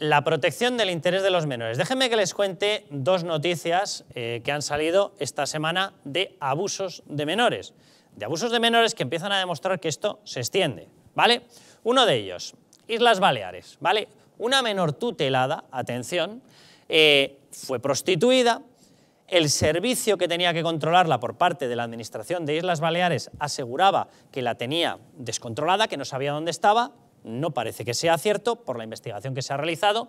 La protección del interés de los menores. Déjenme que les cuente dos noticias que han salido esta semana de abusos de menores. De abusos de menores que empiezan a demostrar que esto se extiende, ¿vale? Uno de ellos, Islas Baleares, ¿vale? Una menor tutelada, atención, fue prostituida. El servicio que tenía que controlarla por parte de la Administración de Islas Baleares aseguraba que la tenía descontrolada, que no sabía dónde estaba. No parece que sea cierto por la investigación que se ha realizado.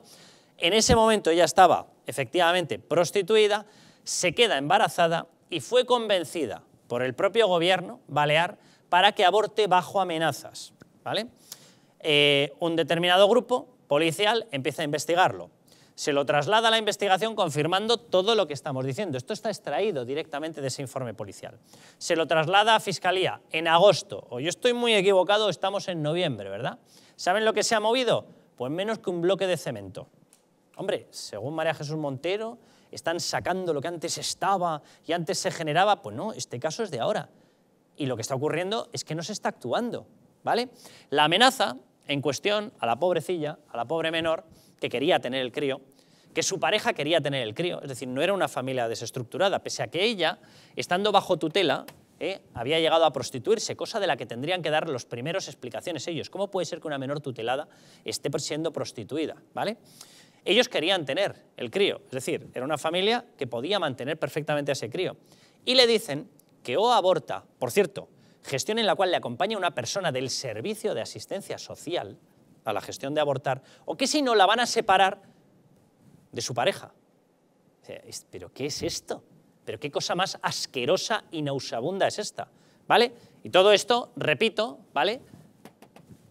En ese momento ella estaba efectivamente prostituida, se queda embarazada y fue convencida por el propio gobierno balear para que aborte bajo amenazas, ¿vale? Un determinado grupo policial empieza a investigarlo. Se lo traslada a la investigación confirmando todo lo que estamos diciendo. Esto está extraído directamente de ese informe policial. Se lo traslada a Fiscalía en agosto. O yo estoy muy equivocado, estamos en noviembre, ¿verdad? ¿Saben lo que se ha movido? Pues menos que un bloque de cemento. Hombre, según María Jesús Montero, están sacando lo que antes estaba y antes se generaba. Pues no, este caso es de ahora. Y lo que está ocurriendo es que no se está actuando, ¿vale? La amenaza en cuestión a la pobrecilla, a la pobre menor, que quería tener el crío, que su pareja quería tener el crío, es decir, no era una familia desestructurada, pese a que ella, estando bajo tutela, había llegado a prostituirse, cosa de la que tendrían que dar los primeros explicaciones ellos. ¿Cómo puede ser que una menor tutelada esté siendo prostituida, ¿vale? Ellos querían tener el crío, es decir, era una familia que podía mantener perfectamente a ese crío. Y le dicen que o aborta, por cierto, gestión en la cual le acompaña una persona del Servicio de Asistencia Social, a la gestión de abortar, o que si no la van a separar de su pareja. O sea, ¿pero qué es esto? ¿Pero qué cosa más asquerosa y nauseabunda es esta? ¿Vale? Y todo esto, repito, ¿vale?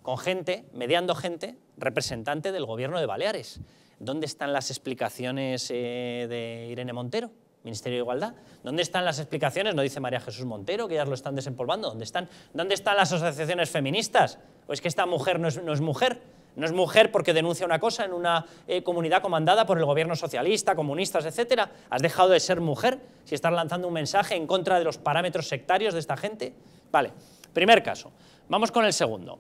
Con gente, mediando gente, representante del gobierno de Baleares. ¿Dónde están las explicaciones de Irene Montero, Ministerio de Igualdad? ¿Dónde están las explicaciones? No dice María Jesús Montero, que ya lo están desempolvando. ¿Dónde están las asociaciones feministas? ¿O es que esta mujer no es mujer? No es mujer porque denuncia una cosa en una comunidad comandada por el gobierno socialista, comunistas, etcétera. ¿Has dejado de ser mujer si estás lanzando un mensaje en contra de los parámetros sectarios de esta gente? Vale, primer caso. Vamos con el segundo.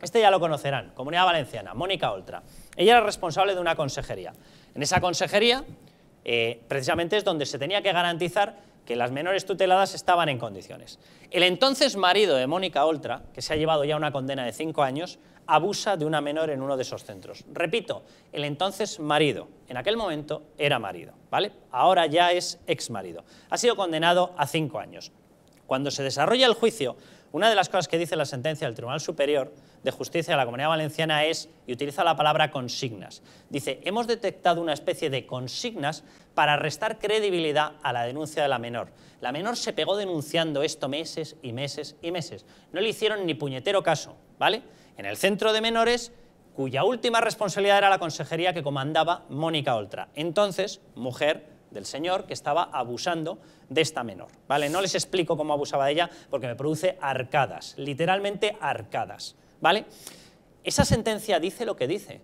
Este ya lo conocerán, Comunidad Valenciana, Mónica Oltra. Ella era responsable de una consejería. En esa consejería precisamente es donde se tenía que garantizar que las menores tuteladas estaban en condiciones. El entonces marido de Mónica Oltra, que se ha llevado ya una condena de 5 años, abusa de una menor en uno de esos centros. Repito, el entonces marido, en aquel momento era marido, ¿vale? Ahora ya es ex marido. Ha sido condenado a 5 años. Cuando se desarrolla el juicio, una de las cosas que dice la sentencia del Tribunal Superior de Justicia de la Comunidad Valenciana es, y utiliza la palabra consignas, dice, hemos detectado una especie de consignas para restar credibilidad a la denuncia de la menor. La menor se pegó denunciando esto meses y meses y meses. No le hicieron ni puñetero caso, ¿vale? En el centro de menores, cuya última responsabilidad era la consejería que comandaba Mónica Oltra, entonces mujer del señor que estaba abusando de esta menor, ¿vale? No les explico cómo abusaba de ella porque me produce arcadas, literalmente arcadas, ¿vale? Esa sentencia dice lo que dice,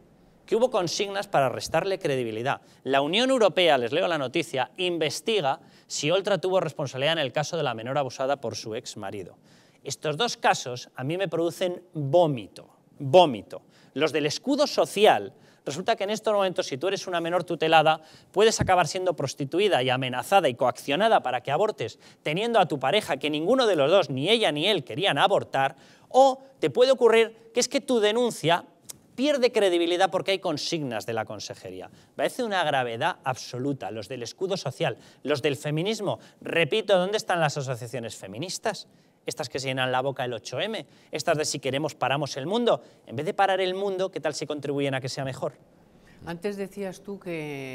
que hubo consignas para restarle credibilidad. La Unión Europea, les leo la noticia, investiga si Oltra tuvo responsabilidad en el caso de la menor abusada por su ex marido. Estos dos casos a mí me producen vómito, vómito. Los del escudo social. Resulta que en estos momentos, si tú eres una menor tutelada, puedes acabar siendo prostituida y amenazada y coaccionada para que abortes, teniendo a tu pareja que ninguno de los dos, ni ella ni él, querían abortar, o te puede ocurrir que es que tu denuncia pierde credibilidad porque hay consignas de la consejería. Parece una gravedad absoluta, los del escudo social, los del feminismo. Repito, ¿dónde están las asociaciones feministas? Estas que se llenan la boca el 8M, estas de si queremos paramos el mundo. En vez de parar el mundo, ¿qué tal si contribuyen a que sea mejor? Antes decías tú que...